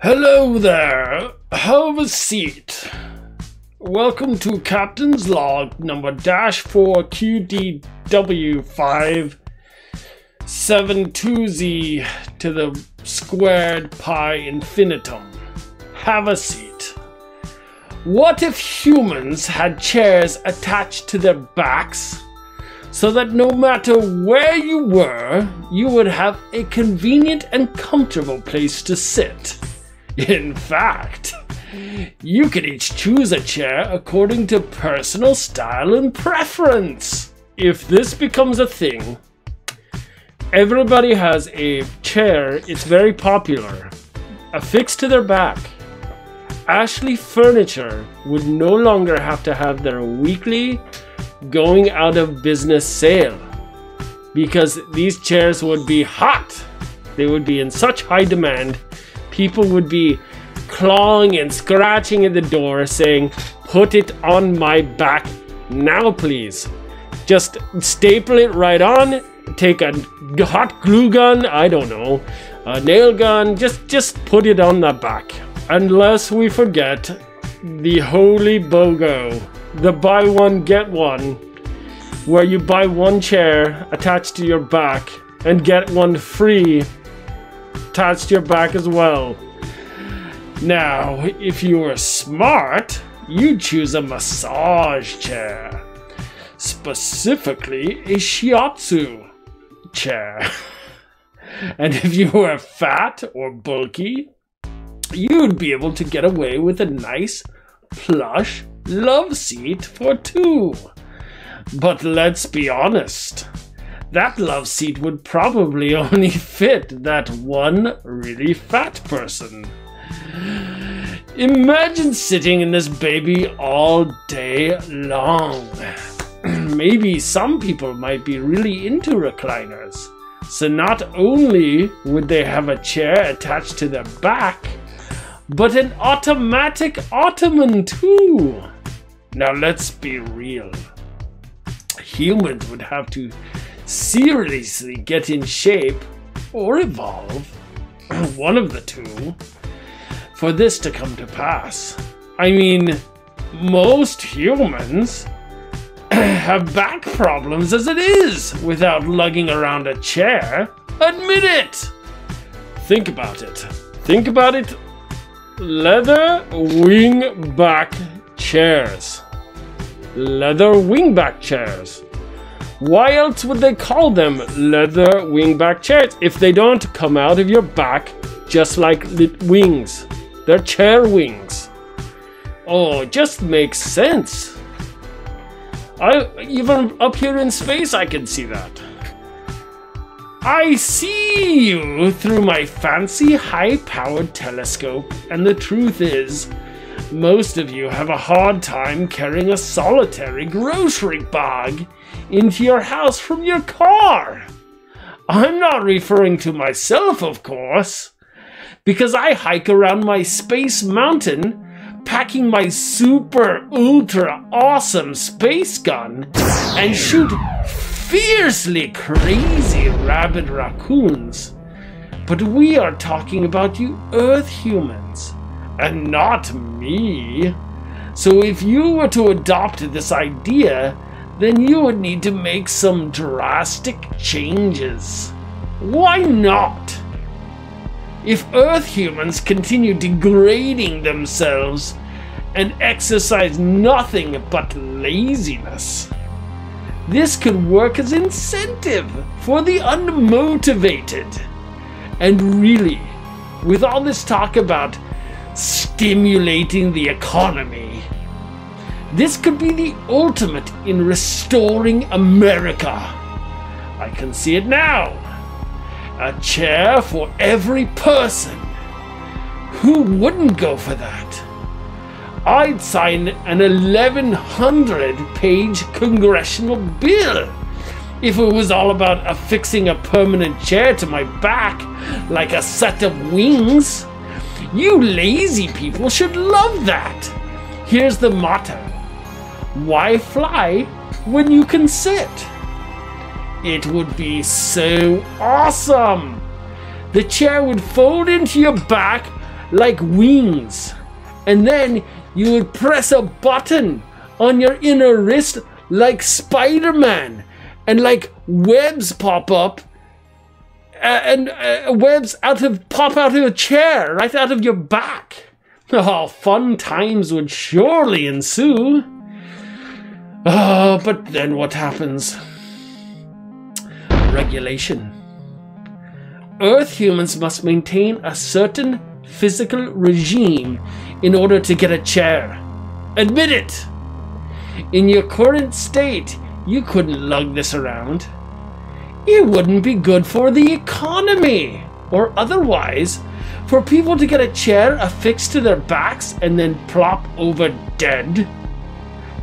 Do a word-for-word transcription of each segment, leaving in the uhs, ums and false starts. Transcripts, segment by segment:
Hello there, have a seat. Welcome to Captain's Log number dash four Q D W five seven two Z to the squared pi infinitum. Have a seat. What if humans had chairs attached to their backs so that no matter where you were, you would have a convenient and comfortable place to sit? In fact, you could each choose a chair according to personal style and preference. If this becomes a thing, everybody has a chair, it's very popular, affixed to their back. Ashley Furniture would no longer have to have their weekly going out of business sale because these chairs would be hot. They would be in such high demand. People would be clawing and scratching at the door saying, "Put it on my back now, please. Just staple it right on. Take a hot glue gun, I don't know, a nail gun, just, just put it on the back." Unless we forget the holy BOGO, the buy one, get one, where you buy one chair attached to your back and get one free attached to your back as well. Now, if you were smart, you'd choose a massage chair, specifically a shiatsu chair. And if you were fat or bulky, you'd be able to get away with a nice plush love seat for two. But let's be honest. That love seat would probably only fit that one really fat person. Imagine sitting in this baby all day long. Maybe some people might be really into recliners. So not only would they have a chair attached to their back, but an automatic ottoman too. Now let's be real. Humans would have to seriously get in shape or evolve, one of the two, for this to come to pass. I mean, most humans have back problems as it is without lugging around a chair. Admit it! Think about it. Think about it. Leather wingback chairs. Leather wingback chairs. Why else would they call them leather wingback chairs if they don't come out of your back just like wings? They're chair wings. Oh, it just makes sense. I even up here in space I can see that. I see you through my fancy high-powered telescope, and the truth is, most of you have a hard time carrying a solitary grocery bag into your house from your car. I'm not referring to myself, of course, because I hike around my space mountain packing my super ultra awesome space gun and shoot fiercely crazy rabid raccoons. But we are talking about you Earth humans, and not me. So if you were to adopt this idea, then you would need to make some drastic changes. Why not? If Earth humans continue degrading themselves and exercise nothing but laziness, this could work as incentive for the unmotivated. And really, with all this talk about stimulating the economy, this could be the ultimate in restoring America. I can see it now. A chair for every person. Who wouldn't go for that? I'd sign an eleven hundred page congressional bill if it was all about affixing a permanent chair to my back like a set of wings. You lazy people should love that. Here's the motto. Why fly when you can sit? It would be so awesome. The chair would fold into your back like wings. And then you would press a button on your inner wrist like Spider-Man, and like webs pop up, and uh, webs out of pop out of a chair, right out of your back. Oh, fun times would surely ensue. Oh, but then what happens? Regulation. Earth humans must maintain a certain physical regime in order to get a chair. Admit it! In your current state, you couldn't lug this around. It wouldn't be good for the economy, or otherwise, for people to get a chair affixed to their backs and then plop over dead.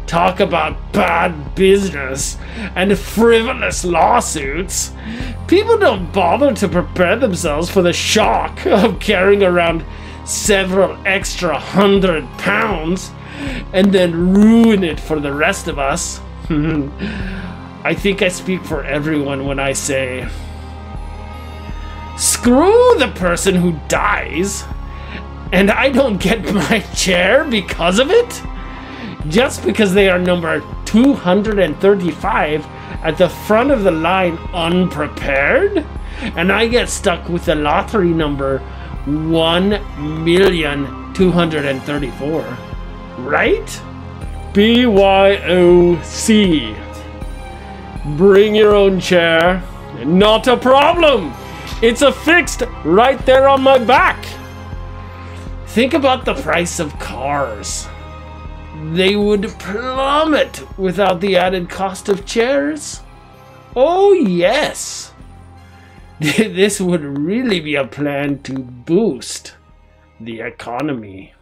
Talk about bad business and frivolous lawsuits. People don't bother to prepare themselves for the shock of carrying around several extra hundred pounds and then ruin it for the rest of us. I think I speak for everyone when I say, screw the person who dies, and I don't get my chair because of it. Just because they are number two hundred thirty-five at the front of the line unprepared, and I get stuck with the lottery number one million two hundred thirty-four, right? B Y O C. Bring your own chair. Not a problem. It's affixed right there on my back. Think about the price of cars. They would plummet without the added cost of chairs. Oh yes, this would really be a plan to boost the economy.